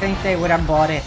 think they would have bought it.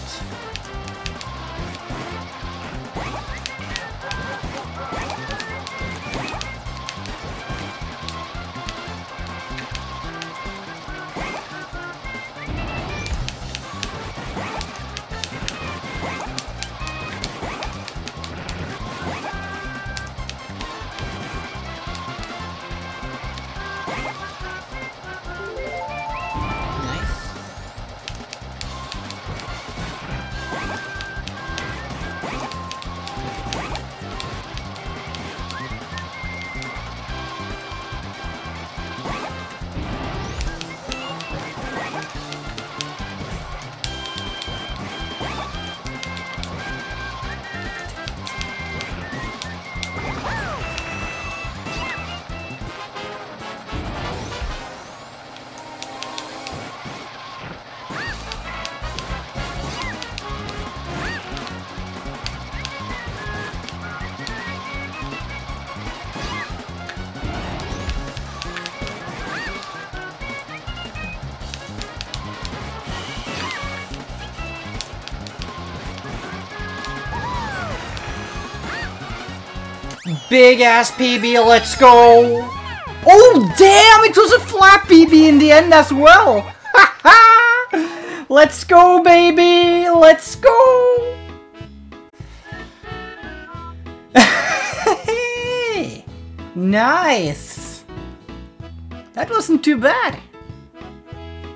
Big ass PB, let's go! Oh damn, it was a flat PB in the end as well! Haha! Let's go baby! Let's go! Nice! That wasn't too bad!